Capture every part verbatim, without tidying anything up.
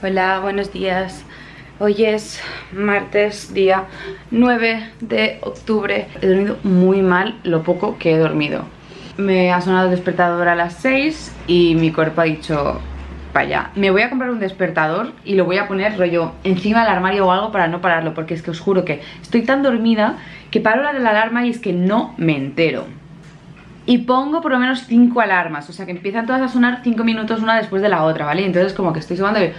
Hola, buenos días. Hoy es martes, día nueve de octubre. He dormido muy mal lo poco que he dormido. Me ha sonado el despertador a las seis y mi cuerpo ha dicho, vaya, me voy a comprar un despertador y lo voy a poner rollo encima del armario o algo para no pararlo, porque es que os juro que estoy tan dormida que paro la de la alarma y es que no me entero. Y pongo por lo menos cinco alarmas, o sea que empiezan todas a sonar cinco minutos una después de la otra, ¿vale? Entonces como que estoy sobando y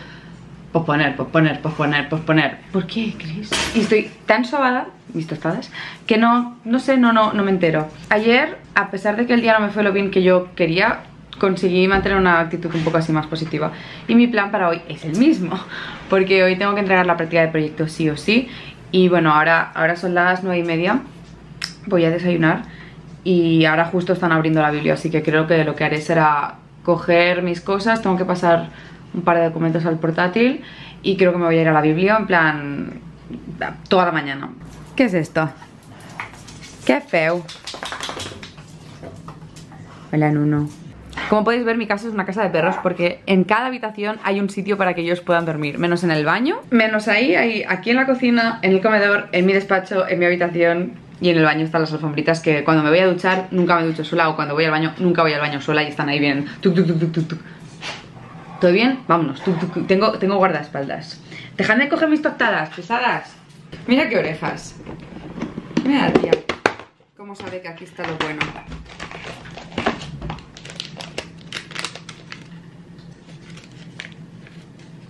posponer, posponer, posponer, posponer. ¿Por qué crees? Y estoy tan sobada, mis tostadas, que no, no sé, no, no, no me entero. Ayer, a pesar de que el día no me fue lo bien que yo quería, conseguí mantener una actitud un poco así más positiva. Y mi plan para hoy es el mismo, porque hoy tengo que entregar la práctica de proyecto sí o sí. Y bueno, ahora, ahora son las nueve y media, voy a desayunar y ahora justo están abriendo la Biblia, así que creo que lo que haré será coger mis cosas. Tengo que pasar un par de documentos al portátil y creo que me voy a ir a la Biblia en plan toda la mañana. ¿Qué es esto? ¡Qué feo! Hola, Nuno. Como podéis ver, mi casa es una casa de perros porque en cada habitación hay un sitio para que ellos puedan dormir, menos en el baño, menos ahí, ahí, aquí en la cocina, en el comedor, en mi despacho, en mi habitación. Y en el baño están las alfombritas que cuando me voy a duchar nunca me ducho sola, o cuando voy al baño nunca voy al baño sola, y están ahí bien. Tuc, tuc, tuc, tuc, tuc. ¿Todo bien? Vámonos. Tuc, tuc, tuc. Tengo, tengo guardaespaldas. Dejadme coger mis tostadas, pesadas. Mira qué orejas. ¿Qué me da, tía? ¿Cómo sabe que aquí está lo bueno?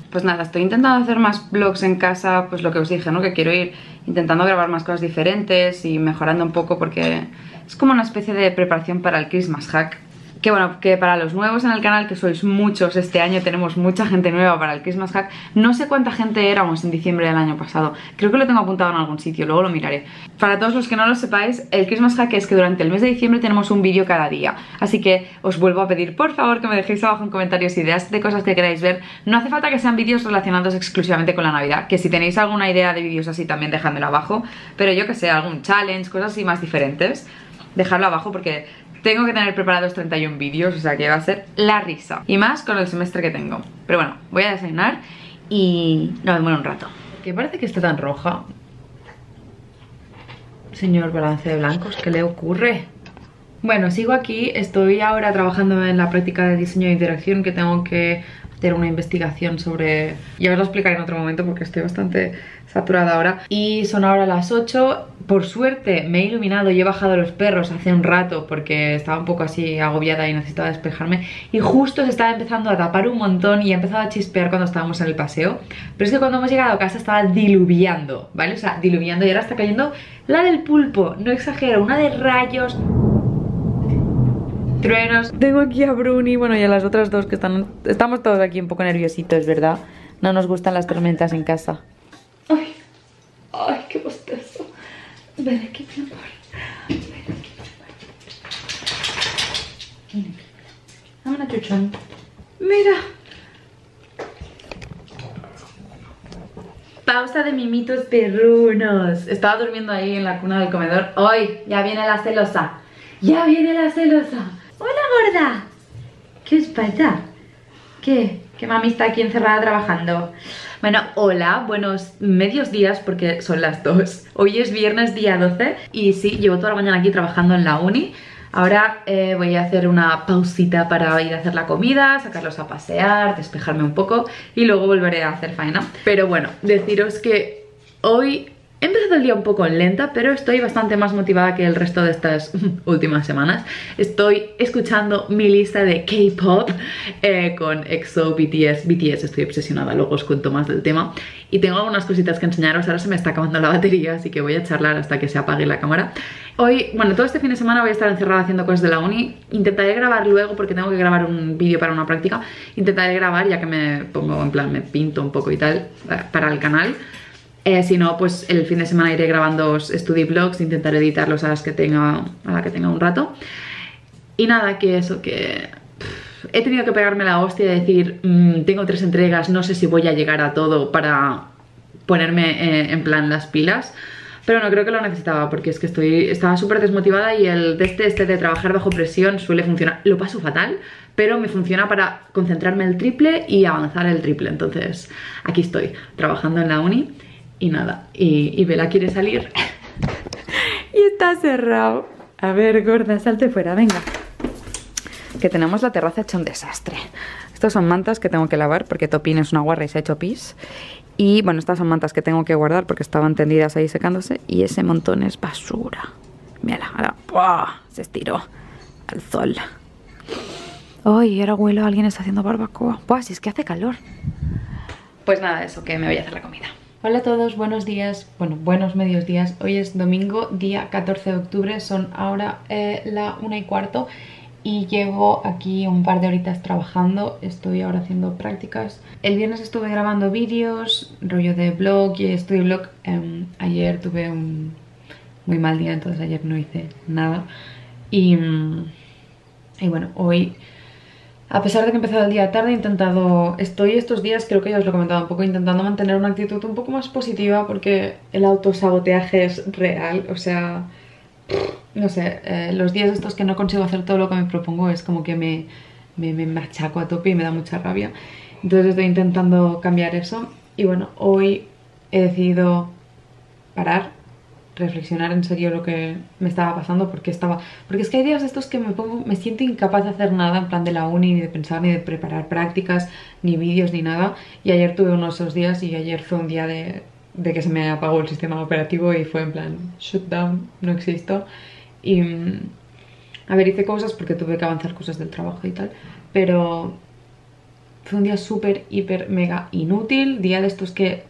Pues nada, estoy intentando hacer más vlogs en casa, pues lo que os dije, ¿no? Que quiero ir intentando grabar más cosas diferentes y mejorando un poco, porque es como una especie de preparación para el Christmas hack. Que bueno, que para los nuevos en el canal, que sois muchos este año, tenemos mucha gente nueva para el Christmas hack. No sé cuánta gente éramos en diciembre del año pasado, creo que lo tengo apuntado en algún sitio, luego lo miraré. Para todos los que no lo sepáis, el Christmas hack es que durante el mes de diciembre tenemos un vídeo cada día. Así que os vuelvo a pedir por favor que me dejéis abajo en comentarios ideas de cosas que queráis ver. No hace falta que sean vídeos relacionados exclusivamente con la Navidad, que si tenéis alguna idea de vídeos así también dejadmelo abajo. Pero yo que sé, algún challenge, cosas así más diferentes, dejadlo abajo porque tengo que tener preparados treinta y un vídeos, o sea que va a ser la risa. Y más con el semestre que tengo. Pero bueno, voy a desayunar y nos vemos en un rato. ¿Qué parece que está tan roja? Señor balance de blancos, ¿qué le ocurre? Bueno, sigo aquí. Estoy ahora trabajando en la práctica de diseño de interacción, que tengo que hacer una investigación sobre... Ya os lo explicaré en otro momento porque estoy bastante saturada ahora. Y son ahora las ocho. Por suerte me he iluminado y he bajado a los perros hace un rato porque estaba un poco así agobiada y necesitaba despejarme. Y justo se estaba empezando a tapar un montón y ha empezado a chispear cuando estábamos en el paseo. Pero es que cuando hemos llegado a casa estaba diluviando, ¿vale? O sea, diluviando, y ahora está cayendo la del pulpo. No exagero, una de rayos, truenos. Tengo aquí a Bruni, bueno, y a las otras dos que están... Estamos todos aquí un poco nerviositos, ¿verdad? No nos gustan las tormentas en casa. Ay, ay, qué bostezo. Ven aquí, mi amor. Ven aquí, mi amor. Dame una chuchón. Mira. Pausa de mimitos perrunos. Estaba durmiendo ahí en la cuna del comedor. ¡Ay! Ya viene la celosa. Ya viene la celosa. ¡Hola, gorda! ¿Qué os pasa? ¿Qué? Que mami está aquí encerrada trabajando. Bueno, hola, buenos medios días porque son las dos. Hoy es viernes día doce y sí, llevo toda la mañana aquí trabajando en la uni. Ahora eh, voy a hacer una pausita para ir a hacer la comida, sacarlos a pasear, despejarme un poco y luego volveré a hacer faena. Pero bueno, deciros que hoy he empezado el día un poco lenta, pero estoy bastante más motivada que el resto de estas últimas semanas. Estoy escuchando mi lista de K-pop eh, con EXO, B T S. B T S, estoy obsesionada, luego os cuento más del tema. Y tengo algunas cositas que enseñaros, ahora se me está acabando la batería, así que voy a charlar hasta que se apague la cámara. Hoy, bueno, todo este fin de semana voy a estar encerrada haciendo cosas de la uni. Intentaré grabar luego porque tengo que grabar un vídeo para una práctica. Intentaré grabar ya que me pongo, en plan, me pinto un poco y tal para el canal. Eh, si no, pues el fin de semana iré grabando study vlogs, intentaré editarlos a las que tenga, a la que tenga un rato. Y nada, que eso, que pff, he tenido que pegarme la hostia y decir, mmm, tengo tres entregas, no sé si voy a llegar a todo para ponerme eh, en plan las pilas. Pero no creo que lo necesitaba porque es que estoy, estaba súper desmotivada y el de este, este de trabajar bajo presión suele funcionar. Lo paso fatal, pero me funciona para concentrarme el triple y avanzar el triple. Entonces aquí estoy trabajando en la uni y nada, y, y Bella quiere salir y está cerrado. A ver, gorda, salte fuera, venga, que tenemos la terraza hecha un desastre. Estas son mantas que tengo que lavar porque Topín es una guarra y se ha hecho pis. Y bueno, estas son mantas que tengo que guardar porque estaban tendidas ahí secándose. Y ese montón es basura. Mírala, ahora ¡buah! Se estiró al sol. Ay, ahora huelo, alguien está haciendo barbacoa. Buah, si es que hace calor. Pues nada, eso, que me voy a hacer la comida. Hola a todos, buenos días. Bueno, buenos medios días. Hoy es domingo, día catorce de octubre. Son ahora eh, la una y cuarto. Y llevo aquí un par de horitas trabajando, estoy ahora haciendo prácticas. El viernes estuve grabando vídeos, rollo de blog y estudio blog. Um, ayer tuve un muy mal día, entonces ayer no hice nada. Y, y bueno, hoy, a pesar de que he empezado el día tarde, he intentado... Estoy estos días, creo que ya os lo he comentado un poco, intentando mantener una actitud un poco más positiva porque el autosaboteaje es real, o sea... No sé, eh, los días estos que no consigo hacer todo lo que me propongo es como que me, me, me machaco a tope y me da mucha rabia. Entonces estoy intentando cambiar eso. Y bueno, hoy he decidido parar, reflexionar en serio lo que me estaba pasando, porque estaba... Porque es que hay días estos que me pongo, me siento incapaz de hacer nada, en plan de la uni, ni de pensar, ni de preparar prácticas, ni vídeos, ni nada. Y ayer tuve uno de esos días y ayer fue un día de... de que se me apagó el sistema operativo y fue en plan shutdown, no existo. Y a ver, hice cosas porque tuve que avanzar cosas del trabajo y tal, pero fue un día súper, hiper, mega inútil, día de estos que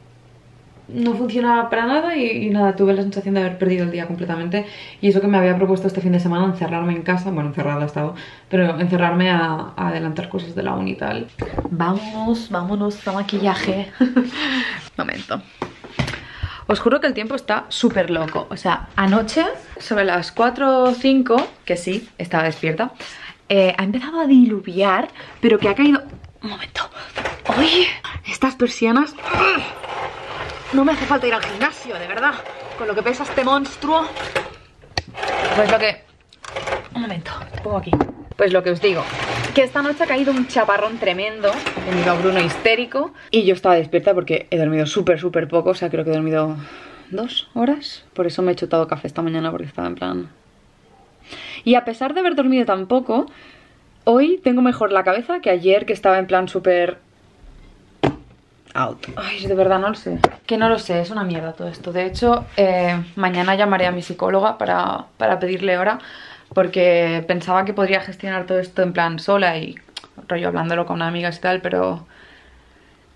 no funcionaba para nada y, y nada, tuve la sensación de haber perdido el día completamente. Y eso que me había propuesto este fin de semana, encerrarme en casa, bueno, encerrada he estado, pero encerrarme a, a adelantar cosas de la uni y tal. Vámonos, vámonos a maquillaje. Momento. Os juro que el tiempo está súper loco. O sea, anoche, sobre las cuatro o cinco, que sí, estaba despierta, eh, ha empezado a diluviar, pero que ha caído... Un momento. Oye, estas persianas... No me hace falta ir al gimnasio, de verdad. Con lo que pesa este monstruo. Pues lo que... Un momento, lo pongo aquí. Pues lo que os digo, que esta noche ha caído un chaparrón tremendo, he venido a Bruno histérico y yo estaba despierta porque he dormido súper súper poco, o sea, creo que he dormido dos horas, por eso me he chutado café esta mañana porque estaba en plan... Y a pesar de haber dormido tan poco, hoy tengo mejor la cabeza que ayer, que estaba en plan súper... out. Ay, de verdad no lo sé. Que no lo sé, es una mierda todo esto. De hecho, eh, mañana llamaré a mi psicóloga para, para pedirle hora, porque pensaba que podría gestionar todo esto en plan sola y rollo hablándolo con amigas y tal, pero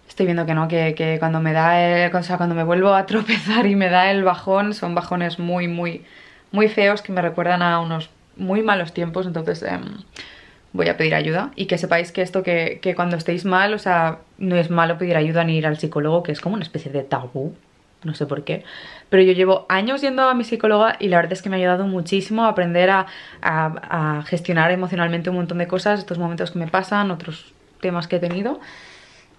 estoy viendo que no, que, que cuando me da el, o sea, cuando me vuelvo a tropezar y me da el bajón, son bajones muy, muy, muy feos que me recuerdan a unos muy malos tiempos. Entonces eh, voy a pedir ayuda y que sepáis que esto, que, que cuando estéis mal, o sea, no es malo pedir ayuda ni ir al psicólogo, que es como una especie de tabú. No sé por qué, pero yo llevo años yendo a mi psicóloga y la verdad es que me ha ayudado muchísimo a aprender a, a, a gestionar emocionalmente un montón de cosas, estos momentos que me pasan, otros temas que he tenido.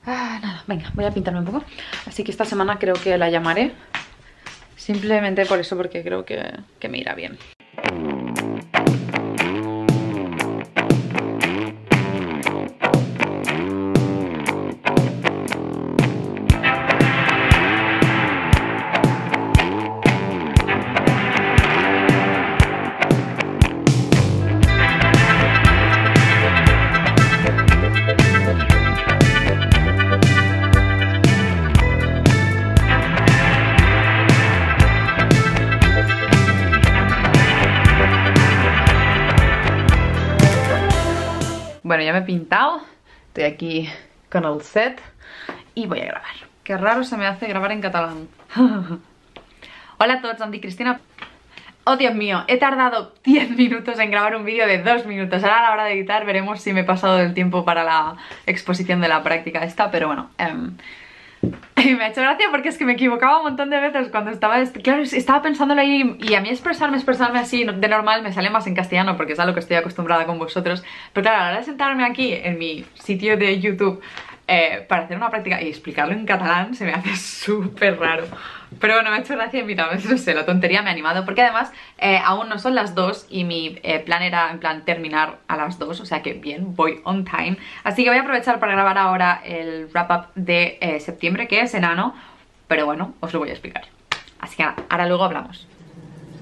Ah, nada, venga, voy a pintarme un poco. Así que esta semana creo que la llamaré, simplemente por eso, porque creo que, que me irá bien. Bueno, ya me he pintado, estoy aquí con el set y voy a grabar. Qué raro se me hace grabar en catalán. Hola a todos, Andy Cristina. Oh, Dios mío, he tardado diez minutos en grabar un vídeo de dos minutos. Ahora a la hora de editar veremos si me he pasado del tiempo para la exposición de la práctica esta, pero bueno... Um... Y me ha hecho gracia porque es que me equivocaba un montón de veces cuando estaba... Claro, estaba pensándolo ahí y a mí expresarme, expresarme así de normal me sale más en castellano porque es a lo que estoy acostumbrada con vosotros. Pero claro, a la hora de sentarme aquí en mi sitio de YouTube eh, para hacer una práctica y explicarlo en catalán se me hace súper raro. Pero bueno, me ha hecho gracia invitarme, no sé, la tontería me ha animado. Porque además eh, aún no son las dos y mi eh, plan era en plan terminar a las dos. O sea que bien, voy on time. Así que voy a aprovechar para grabar ahora el wrap-up de eh, septiembre, que es enano. Pero bueno, os lo voy a explicar. Así que ahora, ahora luego hablamos.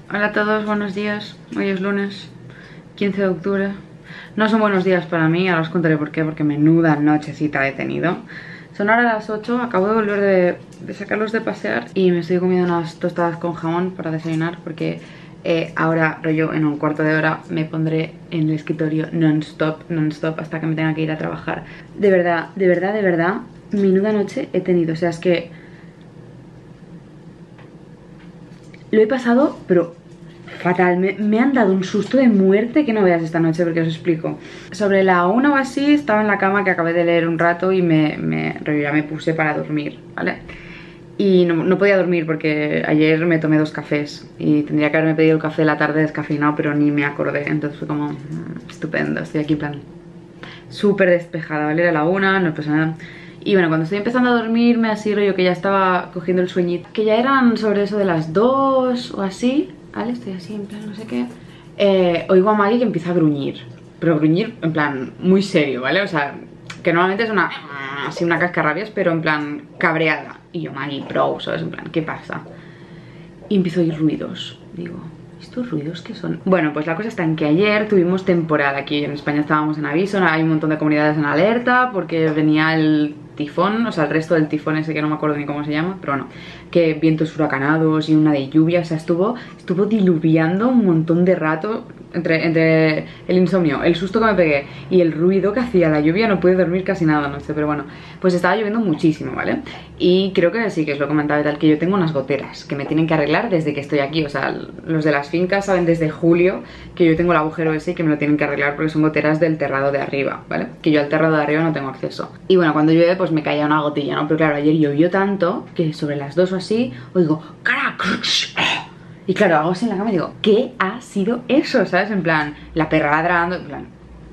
Hola a todos, buenos días. Hoy es lunes, quince de octubre. No son buenos días para mí, ahora os contaré por qué, porque menuda nochecita he tenido. Son ahora las ocho, acabo de volver de, de sacarlos de pasear y me estoy comiendo unas tostadas con jamón para desayunar porque eh, ahora, rollo, en un cuarto de hora me pondré en el escritorio non-stop, non-stop hasta que me tenga que ir a trabajar. De verdad, de verdad, de verdad, menuda noche he tenido, o sea, es que lo he pasado, pero fatal, me, me han dado un susto de muerte que no veas esta noche, porque os explico. Sobre la una o así estaba en la cama, que acabé de leer un rato y me, me, ya me puse para dormir, ¿vale? Y no, no podía dormir porque ayer me tomé dos cafés y tendría que haberme pedido el café de la tarde descafeinado, pero ni me acordé, entonces fue como mmm, estupendo, estoy aquí en plan súper despejada, ¿vale? Era la una, no pasa nada. Y bueno, cuando estoy empezando a dormirme así, rollo que ya estaba cogiendo el sueñito, que ya eran sobre eso de las dos o así, ¿vale? Estoy así en plan no sé qué, eh, oigo a Maggie que empieza a gruñir, pero gruñir en plan muy serio, ¿vale? O sea, que normalmente es una así una cascarrabias, pero en plan cabreada. Y yo, Maggie, bro, ¿sabes? En plan, ¿qué pasa? Y empiezo a oír ruidos, digo, ¿estos ruidos qué son? Bueno, pues la cosa está en que ayer tuvimos temporada aquí, en España estábamos en aviso, hay un montón de comunidades en alerta porque venía el tifón, o sea, el resto del tifón ese que no me acuerdo ni cómo se llama, pero bueno, que vientos huracanados y una de lluvia, o sea, estuvo estuvo diluviando un montón de rato entre, entre el insomnio, el susto que me pegué y el ruido que hacía la lluvia, no pude dormir casi nada anoche, pero bueno, pues estaba lloviendo muchísimo, ¿vale? Y creo que sí, que os lo comentaba y tal, que yo tengo unas goteras que me tienen que arreglar desde que estoy aquí, o sea, los de las fincas saben desde julio que yo tengo el agujero ese y que me lo tienen que arreglar porque son goteras del terrado de arriba, ¿vale? Que yo al terrado de arriba no tengo acceso. Y bueno, cuando llueve pues me caía una gotilla, ¿no? Pero claro, ayer llovió tanto que sobre las dos o así oigo ¡caracrush! Y claro, hago así en la cama y digo, ¿qué ha sido eso? ¿Sabes? En plan, la perra ladrando, en plan,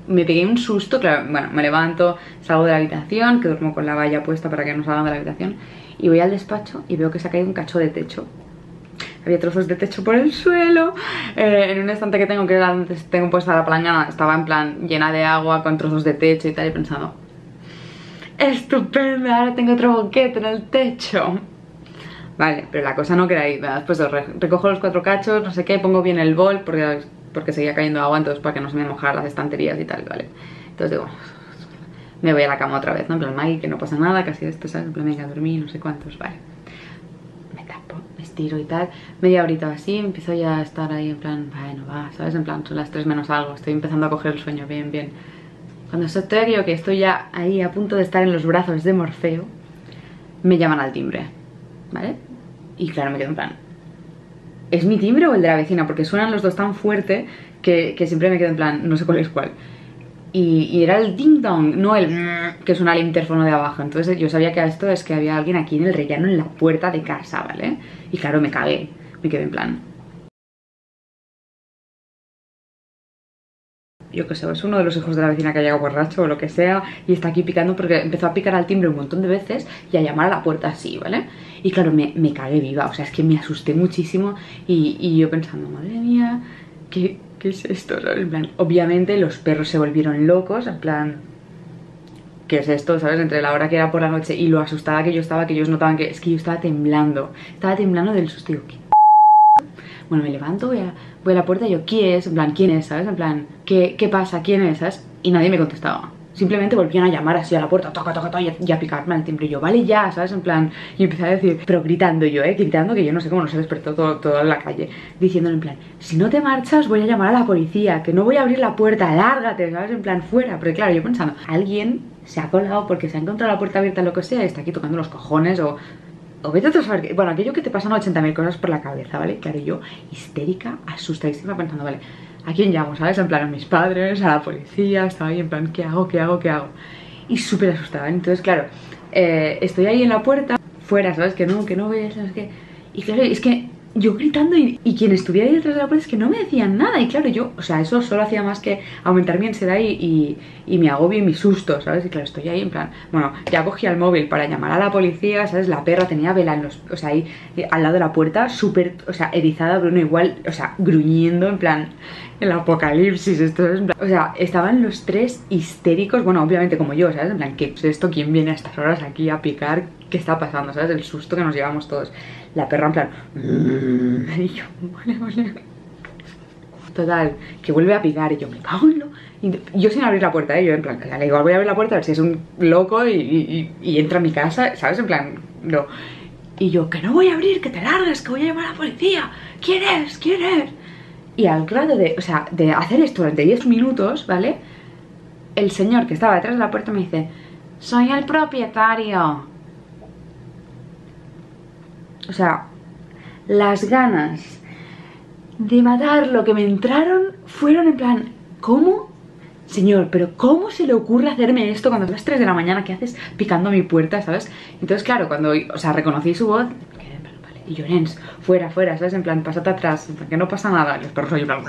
me pegué un susto, claro, bueno, me levanto, salgo de la habitación, que duermo con la valla puesta para que no salgan de la habitación, y voy al despacho y veo que se ha caído un cacho de techo. Había trozos de techo por el suelo, eh, en un estante que tengo, que era donde tengo puesta la palangana, estaba en plan llena de agua con trozos de techo y tal, y pensando, estupendo, ahora tengo otro boquete en el techo. Vale, pero la cosa no queda ahí, después recojo los cuatro cachos, no sé qué, pongo bien el bol porque, porque seguía cayendo agua, entonces para que no se me mojara las estanterías y tal, ¿vale? Entonces digo, me voy a la cama otra vez, ¿no? En plan, Maggie, que no pasa nada, casi esto, ¿sabes? En plan, venga, dormí, no sé cuántos, vale. Me tapo, me estiro y tal, media horita así, empiezo ya a estar ahí en plan, bueno, va, ¿sabes? En plan, son las tres menos algo, estoy empezando a coger el sueño, bien, bien. Cuando estoy yo, que estoy ya ahí a punto de estar en los brazos de Morfeo, me llaman al timbre, ¿vale? Y claro, me quedo en plan, ¿es mi timbre o el de la vecina? Porque suenan los dos tan fuerte que, que siempre me quedo en plan, no sé cuál es cuál. Y, y era el ding dong, no el mmm, que suena el interfono de abajo. Entonces yo sabía que esto es que había alguien aquí en el rellano, en la puerta de casa, ¿vale? Y claro, me cagué, me quedé en plan, yo qué sé, es uno de los hijos de la vecina que ha llegado borracho o lo que sea y está aquí picando, porque empezó a picar al timbre un montón de veces y a llamar a la puerta así, ¿vale? Y claro, me, me cagué viva, o sea, es que me asusté muchísimo y, y yo pensando, madre mía, ¿qué, qué es esto? ¿Sabes? En plan, obviamente los perros se volvieron locos, en plan, ¿qué es esto? ¿Sabes? Entre la hora que era por la noche y lo asustada que yo estaba, que ellos notaban que es que yo estaba temblando, estaba temblando del susto, digo, ¿qué? Bueno, me levanto, voy a, voy a la puerta y yo, ¿quién es? En plan, ¿quién es? ¿Sabes? En plan, ¿qué, qué pasa? ¿Quién es? ¿Sabes? Y nadie me contestaba. Simplemente volvían a llamar así a la puerta, toca, toca, toca, y a, y a picarme al timbre. Y yo, vale, ya, ¿sabes? En plan, y empecé a decir, pero gritando yo, ¿eh? Gritando que yo no sé cómo no se despertó todo, toda la calle. Diciéndole en plan, si no te marchas voy a llamar a la policía, que no voy a abrir la puerta, lárgate, ¿sabes? En plan, fuera. Pero claro, yo pensando, alguien se ha colgado porque se ha encontrado la puerta abierta, lo que sea, y está aquí tocando los cojones o... O vete a saber, bueno, aquello que te pasan ochenta mil cosas por la cabeza, ¿vale? Claro, yo histérica, asustadísima, pensando, vale, ¿a quién llamo? ¿Sabes? En plan, a mis padres, a la policía, estaba ahí en plan, ¿qué hago? ¿Qué hago? ¿Qué hago? Y súper asustada, ¿eh? Entonces, claro, eh, estoy ahí en la puerta, fuera, ¿sabes? Que no, que no ves, no sé qué. Y claro, es que yo gritando y, y quien estuviera ahí detrás de la puerta es que no me decían nada. Y claro, yo, o sea, eso solo hacía más que aumentar mi ansiedad y, y, y mi agobio y mi susto, ¿sabes? Y claro, estoy ahí en plan, bueno, ya cogí el móvil para llamar a la policía, ¿sabes? La perra tenía vela en los, o sea, ahí al lado de la puerta, súper, o sea, erizada, Bruno igual, o sea, gruñendo, en plan, el apocalipsis, esto es en plan, o sea, estaban los tres histéricos, bueno, obviamente como yo, ¿sabes? En plan, ¿qué es esto? ¿Quién viene a estas horas aquí a picar? ¿Qué está pasando? ¿Sabes? El susto que nos llevamos todos. La perra en plan... Y yo, vale, vale. Total, que vuelve a picar y yo me cago en lo... Y yo sin abrir la puerta, ¿eh? Yo en plan, le digo, voy a abrir la puerta a ver si es un loco y, y, y entra a mi casa, ¿sabes? En plan, no. Y yo, que no voy a abrir, que te largues, que voy a llamar a la policía. ¿Quién es? ¿Quién es? Y al rato de, o sea, de hacer esto durante diez minutos, ¿vale? El señor que estaba detrás de la puerta me dice, soy el propietario. O sea, las ganas de matar lo que me entraron fueron en plan, ¿cómo? Señor, pero ¿cómo se le ocurre hacerme esto cuando son las tres de la mañana? ¿Qué haces picando mi puerta, sabes? Entonces, claro, cuando, o sea, reconocí su voz, quedé en plan, vale, y Llorens, fuera, fuera, ¿sabes? En plan, pasate atrás, en plan, que no pasa nada. Y los perros ahí, en plan,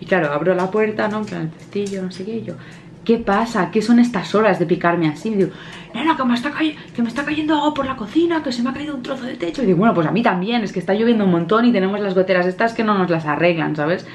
y claro, abro la puerta, ¿no? En plan, el pestillo, no sé qué, y yo... ¿Qué pasa? ¿Qué son estas horas de picarme así? Y digo, nena, que me, está que me está cayendo agua por la cocina, que se me ha caído un trozo de techo. Y digo, bueno, pues a mí también, es que está lloviendo un montón y tenemos las goteras estas que no nos las arreglan, ¿sabes?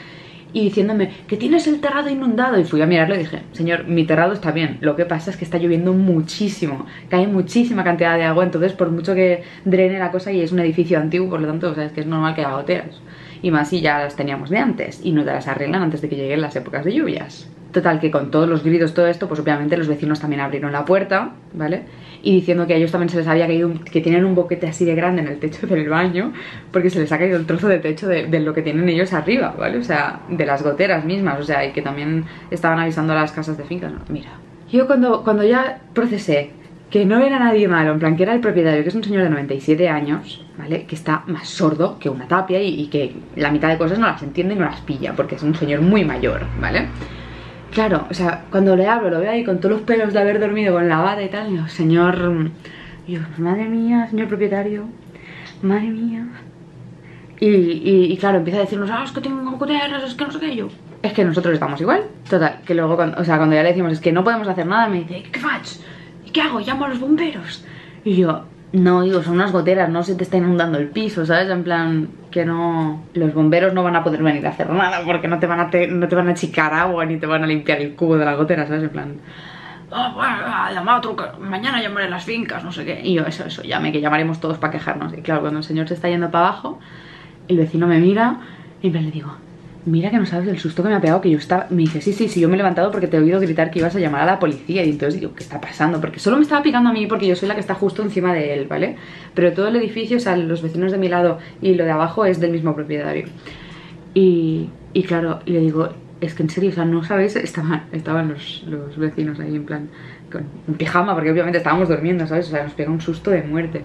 Y diciéndome, que tienes el terrado inundado. Y fui a mirarlo y dije, señor, mi terrado está bien. Lo que pasa es que está lloviendo muchísimo. Cae muchísima cantidad de agua, entonces por mucho que drene la cosa y es un edificio antiguo, por lo tanto, o sea, es que es normal que haya goteras. Y más si ya las teníamos de antes y no te las arreglan antes de que lleguen las épocas de lluvias. Total, que con todos los gritos, todo esto, pues obviamente los vecinos también abrieron la puerta, ¿vale? Y diciendo que a ellos también se les había caído, un, que tienen un boquete así de grande en el techo del baño, porque se les ha caído el trozo de techo de, de lo que tienen ellos arriba, ¿vale? O sea, de las goteras mismas, o sea, y que también estaban avisando a las casas de fincas, ¿no? Mira, yo cuando, cuando ya procesé que no era nadie malo, en plan que era el propietario, que es un señor de noventa y siete años, ¿vale? Que está más sordo que una tapia y, y que la mitad de cosas no las entiende y no las pilla, porque es un señor muy mayor, ¿vale? Claro, o sea, cuando le hablo, lo veo ahí con todos los pelos de haber dormido con la bata y tal, y digo, señor... Y yo, madre mía, señor propietario, madre mía... Y, y, y claro, empieza a decirnos, ah, es que tengo goteras, es que no sé qué, yo... Es que nosotros estamos igual. Total, que luego, cuando, o sea, cuando ya le decimos, es que no podemos hacer nada, me dice, ¿qué fach? ¿Y qué hago? ¿Llamo a los bomberos? Y yo, no, digo, son unas goteras, no se te está inundando el piso, ¿sabes? En plan... que no, los bomberos no van a poder venir a hacer nada porque no te van a, te, no te van a achicar agua ni te van a limpiar el cubo de la gotera, ¿sabes? En plan, oh, bueno, llamado truco, mañana llamaré a las fincas, no sé qué. Y yo, eso, eso, llame, que llamaremos todos para quejarnos. Y claro, cuando el señor se está yendo para abajo, el vecino me mira y en plan le digo, mira que no sabes el susto que me ha pegado, que yo estaba... Me dice, sí, sí, sí, yo me he levantado porque te he oído gritar que ibas a llamar a la policía. Y entonces digo, ¿qué está pasando? Porque solo me estaba picando a mí porque yo soy la que está justo encima de él, ¿vale? Pero todo el edificio, o sea, los vecinos de mi lado y lo de abajo es del mismo propietario. Y, y claro, le digo, es que en serio, o sea, no sabéis... Estaban, estaban los, los vecinos ahí en plan, con en pijama, porque obviamente estábamos durmiendo, ¿sabes? O sea, nos pega un susto de muerte.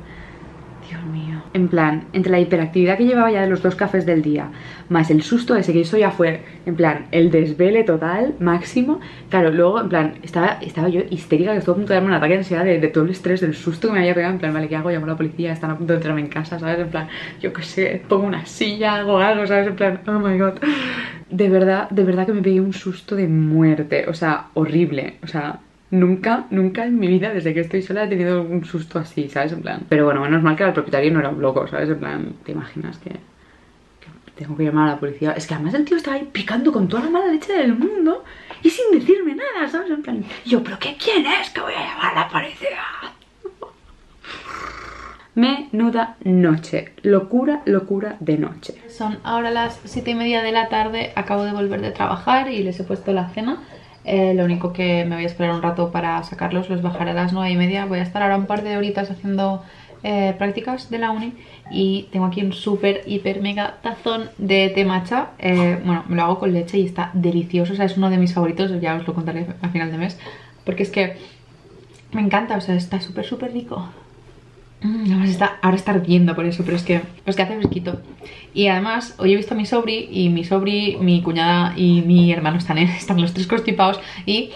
Dios mío. En plan, entre la hiperactividad que llevaba ya de los dos cafés del día, más el susto ese, que eso ya fue, en plan, el desvele total, máximo. Claro, luego, en plan, estaba, estaba yo histérica, que estuvo a punto de darme un ataque de ansiedad de, de todo el estrés, del susto que me había pegado. En plan, vale, ¿qué hago? Llamo a la policía, están a punto de entrarme en casa, ¿sabes? En plan, yo qué sé, pongo una silla, hago algo, ¿sabes? En plan, oh my god. De verdad, de verdad que me pegué un susto de muerte, o sea, horrible, o sea... Nunca, nunca en mi vida, desde que estoy sola, he tenido un susto así, ¿sabes? En plan... Pero bueno, menos mal que el propietario no era un loco, ¿sabes? En plan, ¿te imaginas que, que tengo que llamar a la policía? Es que además el tío estaba ahí picando con toda la mala leche del mundo y sin decirme nada, ¿sabes? En plan... Yo, ¿pero qué? ¿Quién es que voy a llamar a la policía? Menuda noche. Locura, locura de noche. Son ahora las siete y media de la tarde, acabo de volver de trabajar y les he puesto la cena. Eh, lo único que me voy a esperar un rato para sacarlos, los bajaré a las nueve y media. Voy a estar ahora un par de horitas haciendo eh, prácticas de la uni. Y tengo aquí un súper, hiper, mega tazón de té matcha. eh, Bueno, me lo hago con leche y está delicioso. O sea, es uno de mis favoritos, ya os lo contaré a final de mes. Porque es que me encanta, o sea, está súper, súper rico. Además está, ahora está ardiendo por eso, pero es que, es que hace fresquito. Y además, hoy he visto a mi sobri, y mi sobri, mi cuñada y mi hermano están, en, están los tres constipados. Y...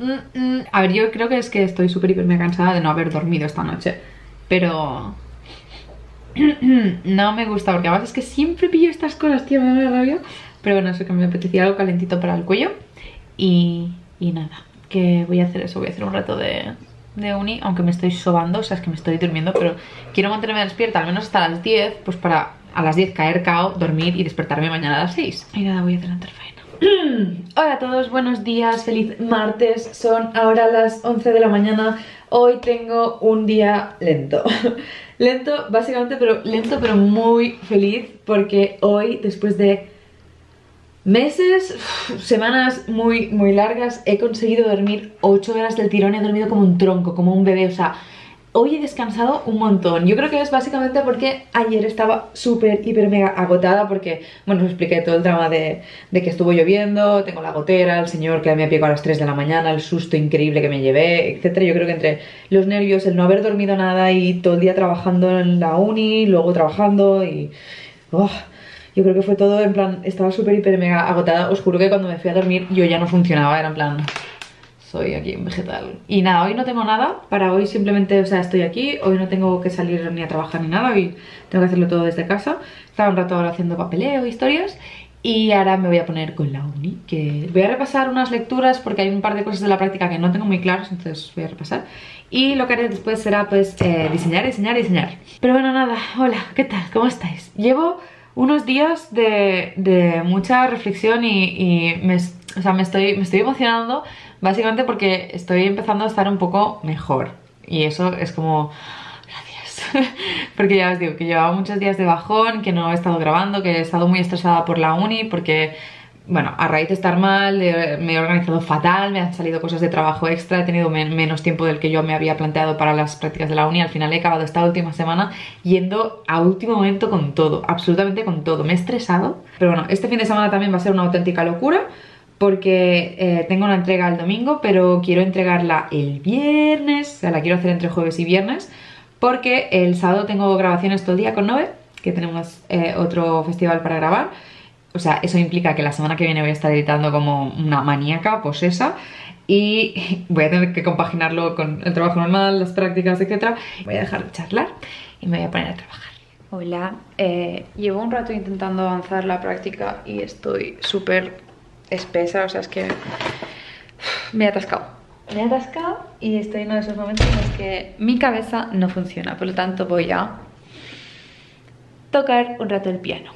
Mm, mm, a ver, yo creo que es que estoy súper hiper mega cansada de no haber dormido esta noche. Pero... No me gusta, porque además es que siempre pillo estas cosas, tío, me da rabia. Pero bueno, eso, que me apetecía algo calentito para el cuello. Y, y nada, que voy a hacer eso, voy a hacer un rato de, de uni. Aunque me estoy sobando, o sea, es que me estoy durmiendo. Pero quiero mantenerme despierta al menos hasta las diez. Pues para a las diez caer cao, dormir y despertarme mañana a las seis. Y nada, voy a adelantar faena. Hola a todos, buenos días, feliz martes. Son ahora las once de la mañana. Hoy tengo un día lento. Lento, básicamente, pero lento, pero muy feliz. Porque hoy, después de meses, semanas muy, muy largas, he conseguido dormir ocho horas del tirón. He dormido como un tronco, como un bebé, o sea... Hoy he descansado un montón. Yo creo que es básicamente porque ayer estaba súper, hiper, mega agotada. Porque, bueno, os expliqué todo el drama de, de que estuvo lloviendo. Tengo la gotera, el señor que me picó a las tres de la mañana, el susto increíble que me llevé, etcétera. Yo creo que entre los nervios, el no haber dormido nada y todo el día trabajando en la uni, luego trabajando y... Oh, yo creo que fue todo en plan... Estaba súper, hiper, mega agotada. Os juro que cuando me fui a dormir yo ya no funcionaba. Era en plan... Soy aquí un vegetal. Y nada, hoy no tengo nada. Para hoy simplemente, o sea, estoy aquí. Hoy no tengo que salir ni a trabajar ni nada. Hoy tengo que hacerlo todo desde casa. Estaba un rato ahora haciendo papeleo, historias. Y ahora me voy a poner con la uni, que voy a repasar unas lecturas porque hay un par de cosas de la práctica que no tengo muy claras. Entonces voy a repasar. Y lo que haré después será pues eh, diseñar, diseñar, diseñar. Pero bueno, nada, hola, ¿qué tal? ¿Cómo estáis? Llevo unos días de, de mucha reflexión y, y me, o sea, me, estoy, me estoy emocionando. Básicamente porque estoy empezando a estar un poco mejor. Y eso es como... Gracias. Porque ya os digo que llevaba muchos días de bajón, que no he estado grabando, que he estado muy estresada por la uni. Porque, bueno, a raíz de estar mal, me he organizado fatal, me han salido cosas de trabajo extra. He tenido men- menos tiempo del que yo me había planteado para las prácticas de la uni. Al final he acabado esta última semana yendo a último momento con todo. Absolutamente con todo. Me he estresado. Pero bueno, este fin de semana también va a ser una auténtica locura. Porque eh, tengo una entrega el domingo, pero quiero entregarla el viernes. O sea, la quiero hacer entre jueves y viernes. Porque el sábado tengo grabaciones todo el día con Nove, que tenemos eh, otro festival para grabar. O sea, eso implica que la semana que viene voy a estar editando como una maníaca posesa. Y voy a tener que compaginarlo con el trabajo normal, las prácticas, etcétera. Voy a dejar de charlar y me voy a poner a trabajar. Hola, eh, llevo un rato intentando avanzar la práctica y estoy súper... espesa, o sea, es que me he atascado. Me he atascado y estoy en uno de esos momentos en los que mi cabeza no funciona. Por lo tanto, voy a tocar un rato el piano.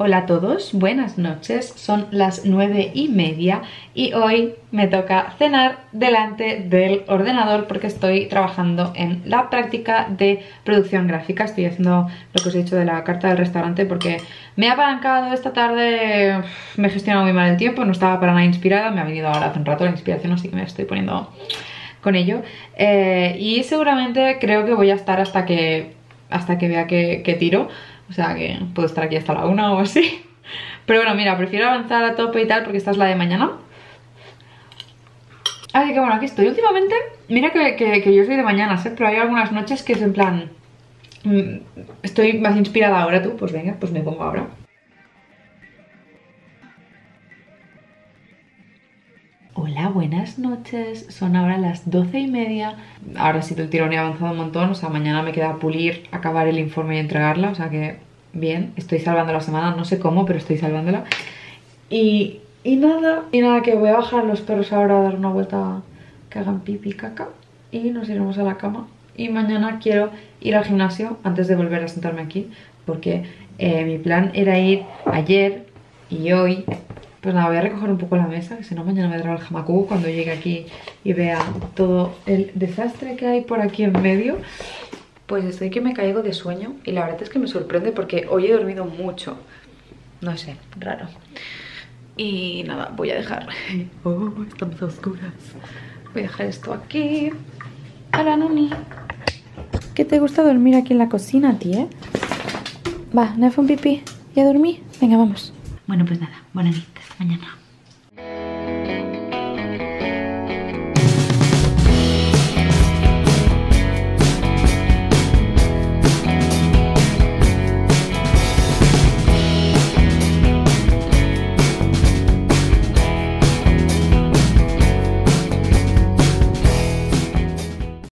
Hola a todos, buenas noches, son las nueve y media y hoy me toca cenar delante del ordenador porque estoy trabajando en la práctica de producción gráfica. Estoy haciendo lo que os he dicho de la carta del restaurante porque me he apalancado esta tarde, me he gestionado muy mal el tiempo, no estaba para nada inspirada, me ha venido ahora hace un rato la inspiración, así que me estoy poniendo con ello. Eh, y seguramente creo que voy a estar hasta que, hasta que vea que, que tiro. O sea que puedo estar aquí hasta la una o así. Pero bueno, mira, prefiero avanzar a tope y tal porque esta es la de mañana. Así que bueno, aquí estoy. Últimamente, mira que, que, que yo soy de mañanas, ¿eh? Pero hay algunas noches que es en plan... Mmm, estoy más inspirada ahora tú, pues venga, pues me pongo ahora. Hola, buenas noches. Son ahora las doce y media. Ahora sí, el tirón he avanzado un montón. O sea, mañana me queda pulir, acabar el informe y entregarla. O sea que, bien, estoy salvando la semana. No sé cómo, pero estoy salvándola. Y, y nada, y nada, que voy a bajar los perros ahora a dar una vuelta, que hagan pipi caca. Y nos iremos a la cama. Y mañana quiero ir al gimnasio antes de volver a sentarme aquí. Porque eh, mi plan era ir ayer y hoy... Pues nada, voy a recoger un poco la mesa, que si no mañana me dará el hamaku cuando llegue aquí y vea todo el desastre que hay por aquí en medio. Pues estoy que me caigo de sueño y la verdad es que me sorprende porque hoy he dormido mucho. No sé, raro. Y nada, voy a dejar... Oh, estamos a oscuras. Voy a dejar esto aquí. Hola, Nuni. ¿Qué te gusta dormir aquí en la cocina, tía? Va, no fue un pipí. ¿Ya dormí? Venga, vamos. Bueno, pues nada, buenas noches, mañana.